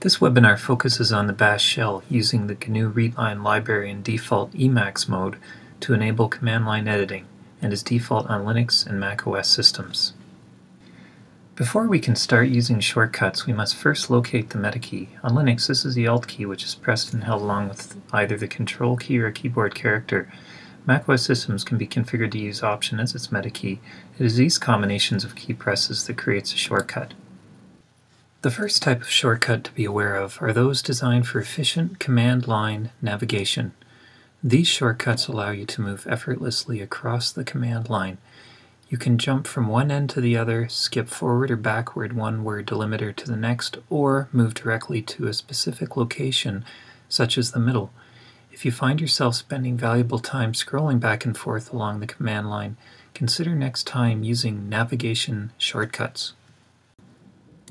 This webinar focuses on the Bash shell using the GNU ReadLine library in default Emacs mode to enable command line editing, and is default on Linux and macOS systems. Before we can start using shortcuts, we must first locate the meta key. On Linux, this is the Alt key, which is pressed and held along with either the Control key or a keyboard character. macOS systems can be configured to use Option as its meta key. It is these combinations of key presses that creates a shortcut. The first type of shortcut to be aware of are those designed for efficient command line navigation. These shortcuts allow you to move effortlessly across the command line. You can jump from one end to the other, skip forward or backward one word delimiter to the next, or move directly to a specific location, such as the middle. If you find yourself spending valuable time scrolling back and forth along the command line, consider next time using navigation shortcuts.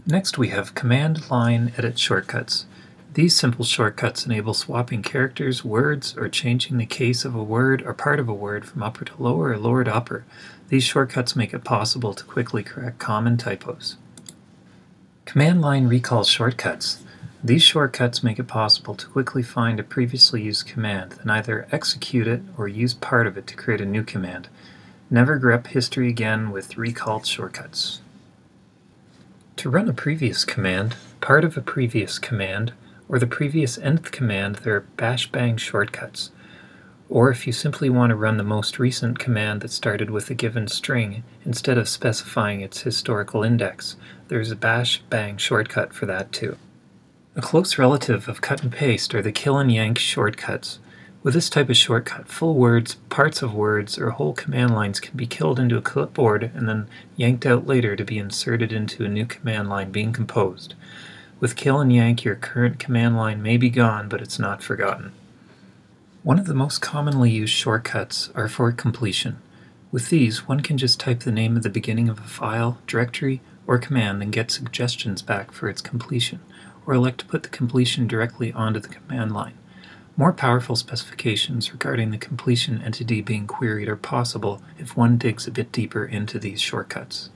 Next we have command line edit shortcuts. These simple shortcuts enable swapping characters, words, or changing the case of a word or part of a word from upper to lower or lower to upper. These shortcuts make it possible to quickly correct common typos. Command line recall shortcuts. These shortcuts make it possible to quickly find a previously used command, then either execute it or use part of it to create a new command. Never grep history again with recalled shortcuts. To run a previous command, part of a previous command, or the previous nth command, there are bash bang shortcuts. Or if you simply want to run the most recent command that started with a given string, instead of specifying its historical index, there's a bash bang shortcut for that too. A close relative of cut and paste are the kill and yank shortcuts. With this type of shortcut, full words, parts of words, or whole command lines can be killed into a clipboard and then yanked out later to be inserted into a new command line being composed. With kill and yank, your current command line may be gone, but it's not forgotten. One of the most commonly used shortcuts are for completion. With these, one can just type the name at the beginning of a file, directory, or command and get suggestions back for its completion, or elect to put the completion directly onto the command line. More powerful specifications regarding the completion entity being queried are possible if one digs a bit deeper into these shortcuts.